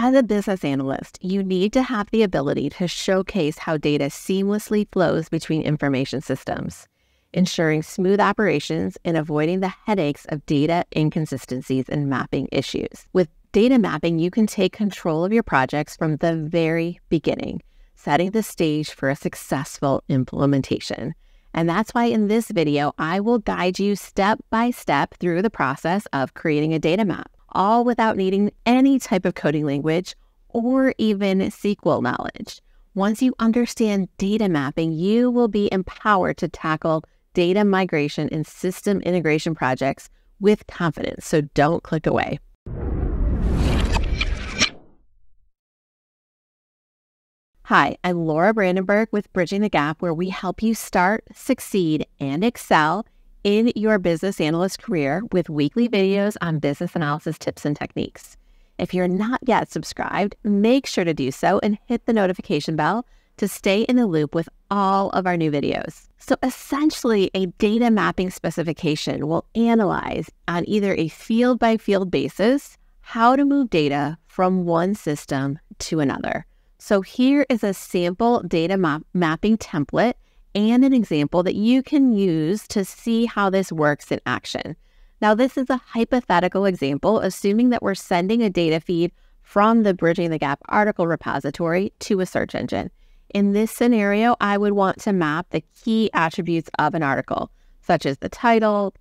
As a business analyst, you need to have the ability to showcase how data seamlessly flows between information systems, ensuring smooth operations and avoiding the headaches of data inconsistencies and mapping issues. With data mapping, you can take control of your projects from the very beginning, setting the stage for a successful implementation. And that's why in this video, I will guide you step by step through the process of creating a data map, all without needing any type of coding language or even SQL knowledge. Once you understand data mapping, you will be empowered to tackle data migration and system integration projects with confidence. So don't click away. Hi, I'm Laura Brandenburg with Bridging the Gap, where we help you start, succeed, and excel in your business analyst career with weekly videos on business analysis tips and techniques. If you're not yet subscribed, make sure to do so and hit the notification bell to stay in the loop with all of our new videos. So essentially, a data mapping specification will analyze on either a field-by-field basis how to move data from one system to another. So here is a sample data mapping template and an example that you can use to see how this works in action. Now, this is a hypothetical example, assuming that we're sending a data feed from the Bridging the Gap article repository to a search engine. In this scenario, I would want to map the key attributes of an article, such as the title,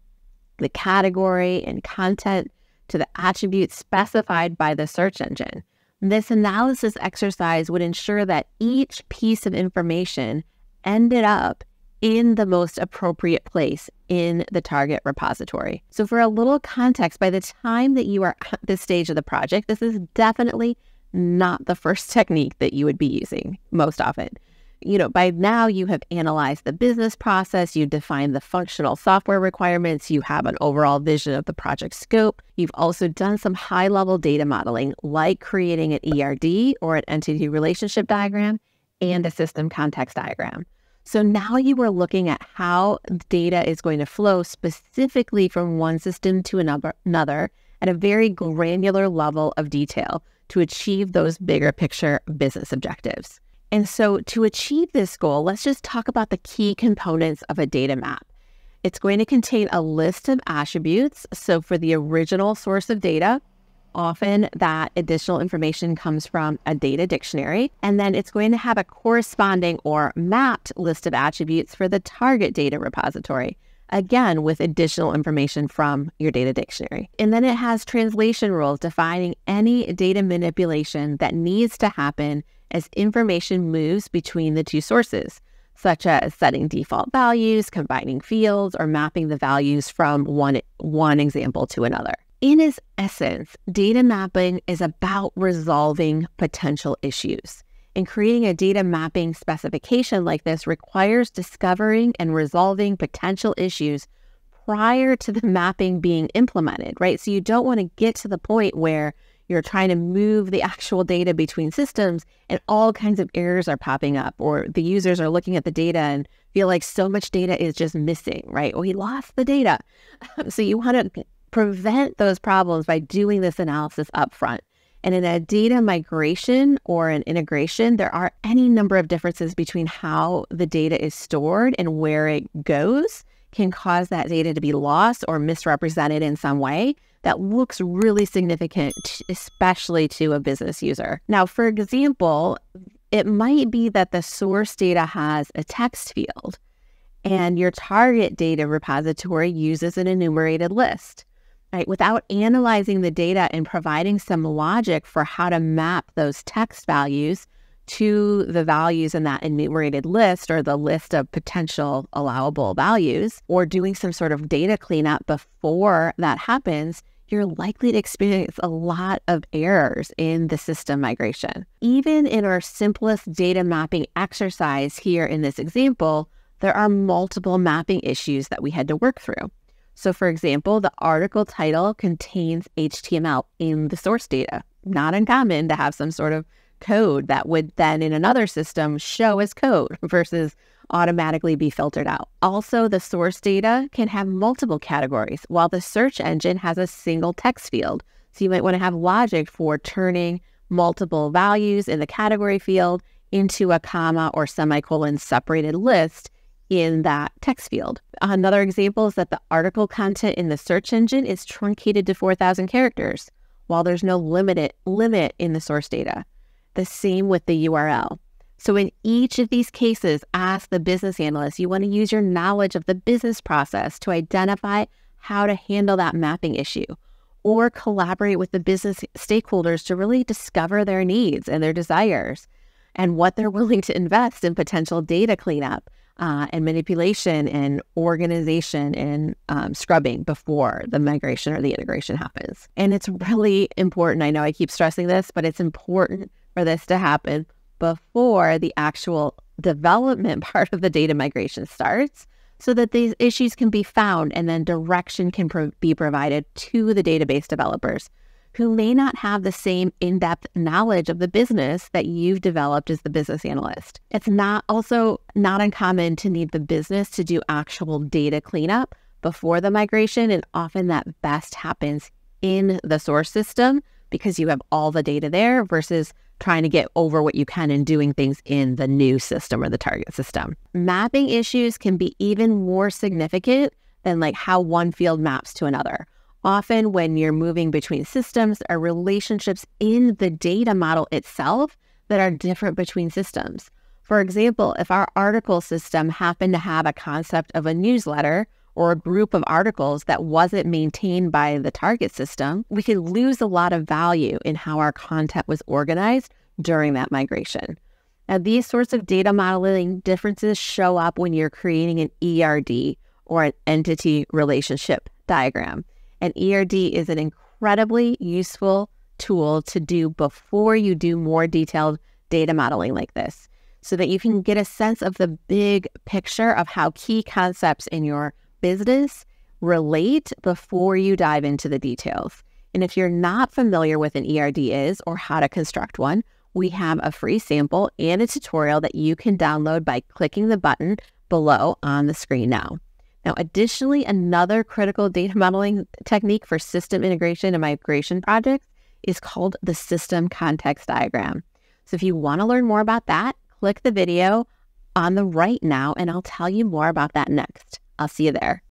the category, and content to the attributes specified by the search engine. This analysis exercise would ensure that each piece of information ended up in the most appropriate place in the target repository. So for a little context, by the time that you are at this stage of the project, this is definitely not the first technique that you would be using most often. You know, by now you have analyzed the business process, you've defined the functional software requirements, you have an overall vision of the project scope. You've also done some high-level data modeling, like creating an ERD or an entity relationship diagram and a system context diagram. So now you are looking at how data is going to flow specifically from one system to another at a very granular level of detail to achieve those bigger picture business objectives. And so to achieve this goal, let's just talk about the key components of a data map. It's going to contain a list of attributes. So for the original source of data, often that additional information comes from a data dictionary. And then it's going to have a corresponding or mapped list of attributes for the target data repository, again, with additional information from your data dictionary. And then it has translation rules defining any data manipulation that needs to happen as information moves between the two sources, such as setting default values, combining fields, or mapping the values from one example to another. In its essence, data mapping is about resolving potential issues. And creating a data mapping specification like this requires discovering and resolving potential issues prior to the mapping being implemented, right? So you don't want to get to the point where you're trying to move the actual data between systems and all kinds of errors are popping up, or the users are looking at the data and feel like so much data is just missing, right? We lost the data. So you want to prevent those problems by doing this analysis up front. And in a data migration or an integration, there are any number of differences between how the data is stored and where it goes can cause that data to be lost or misrepresented in some way that looks really significant, especially to a business user. Now, for example, it might be that the source data has a text field and your target data repository uses an enumerated list, right? Without analyzing the data and providing some logic for how to map those text values to the values in that enumerated list or the list of potential allowable values, or doing some sort of data cleanup before that happens, you're likely to experience a lot of errors in the system migration. Even in our simplest data mapping exercise here in this example, there are multiple mapping issues that we had to work through. So for example, the article title contains HTML in the source data. Not uncommon to have some sort of code that would then in another system show as code versus automatically be filtered out. Also, the source data can have multiple categories while the search engine has a single text field. So you might want to have logic for turning multiple values in the category field into a comma or semicolon separated list in that text field. Another example is that the article content in the search engine is truncated to 4,000 characters, while there's no limit in the source data. The same with the URL. So in each of these cases, ask the business analyst, you want to use your knowledge of the business process to identify how to handle that mapping issue, or collaborate with the business stakeholders to really discover their needs and their desires and what they're willing to invest in potential data cleanup and manipulation and organization and scrubbing before the migration or the integration happens. And it's really important. I know I keep stressing this, but it's important for this to happen before the actual development part of the data migration starts, so that these issues can be found and then direction can be provided to the database developers who may not have the same in-depth knowledge of the business that you've developed as the business analyst. It's not uncommon to need the business to do actual data cleanup before the migration, and often that best happens in the source system because you have all the data there versus trying to get over what you can and doing things in the new system or the target system. Mapping issues can be even more significant than how one field maps to another. Often when you're moving between systems, are relationships in the data model itself that are different between systems. For example, if our article system happened to have a concept of a newsletter or a group of articles that wasn't maintained by the target system, we could lose a lot of value in how our content was organized during that migration. Now, these sorts of data modeling differences show up when you're creating an ERD or an entity relationship diagram. An ERD is an incredibly useful tool to do before you do more detailed data modeling like this, so that you can get a sense of the big picture of how key concepts in your business relate before you dive into the details. And if you're not familiar with an ERD is or how to construct one, we have a free sample and a tutorial that you can download by clicking the button below on the screen now. Now, additionally, another critical data modeling technique for system integration and migration projects is called the system context diagram. So if you want to learn more about that, click the video on the right now, and I'll tell you more about that next. I'll see you there.